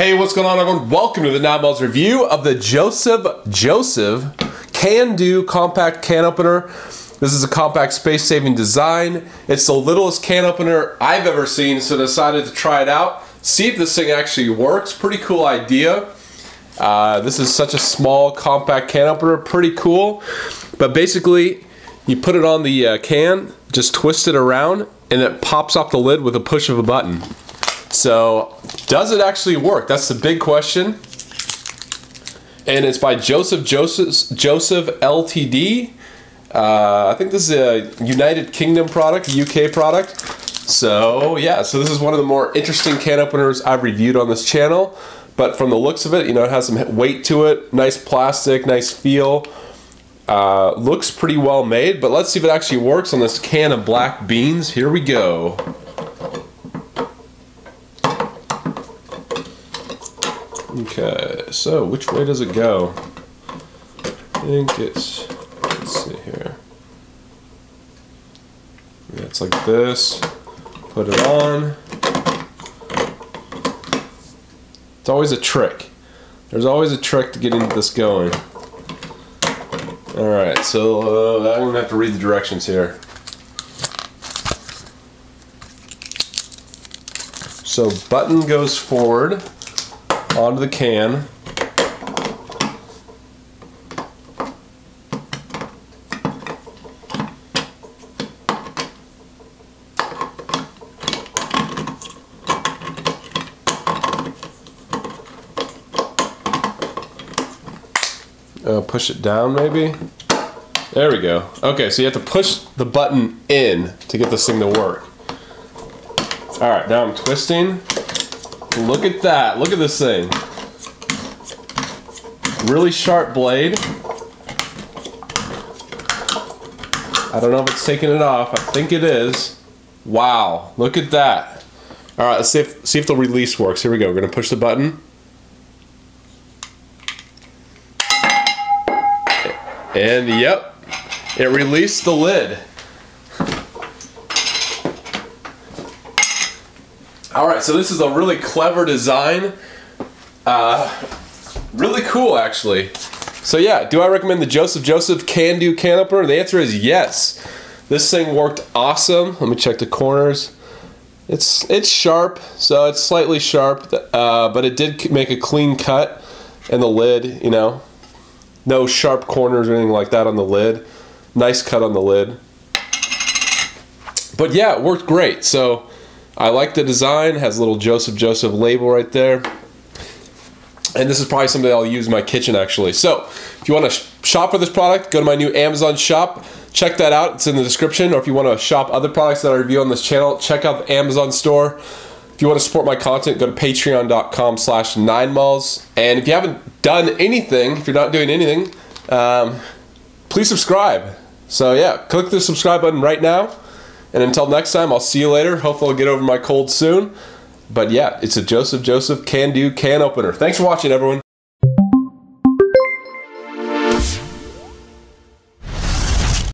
Hey, what's going on, everyone? Welcome to the 9malls review of the Joseph Joseph Can-Do Compact Can Opener. This is a compact space-saving design. It's the littlest can opener I've ever seen, so decided to try it out, see if this thing actually works. Pretty cool idea. This is such a small compact can opener, pretty cool. But basically, you put it on the can, just twist it around, and it pops off the lid with a push of a button. So, does it actually work? That's the big question. And it's by Joseph Joseph Ltd. I think this is a United Kingdom product, UK product. So yeah, so this is one of the more interesting can openers I've reviewed on this channel. But from the looks of it, you know, it has some weight to it, nice plastic, nice feel. Looks pretty well made, but let's see if it actually works on this can of black beans. Here we go. Okay, so which way does it go? I think it's, let's see here. Yeah, it's like this. Put it on. It's always a trick. There's always a trick to getting this going. Alright, so I'm going to have to read the directions here. So button goes forward onto the can. Push it down, maybe. There we go. Okay, so you have to push the button in to get this thing to work. All right, now I'm twisting. Look at that. Look at this thing. Really sharp blade. I don't know if it's taking it off. I think it is. Wow. Look at that. All right, let's see if the release works. Here we go. We're going to push the button. And yep, it released the lid. Alright, so this is a really clever design. Really cool, actually. So yeah, do I recommend the Joseph Joseph Can-Do Can Opener? The answer is yes. This thing worked awesome. Let me check the corners. It's sharp, so it's slightly sharp, but it did make a clean cut in the lid, you know. No sharp corners or anything like that on the lid. Nice cut on the lid. But yeah, it worked great. So I like the design. Has a little Joseph Joseph label right there. And this is probably something I'll use in my kitchen, actually. So if you want to shop for this product, go to my new Amazon shop. Check that out. It's in the description. Or if you want to shop other products that I review on this channel, check out the Amazon store. If you want to support my content, go to patreon.com/9malls. And if you haven't done anything, if you're not doing anything, please subscribe. So yeah, click the subscribe button right now. And until next time, I'll see you later. Hopefully I'll get over my cold soon. But yeah, it's a Joseph Joseph Can-Do Can Opener. Thanks for watching, everyone.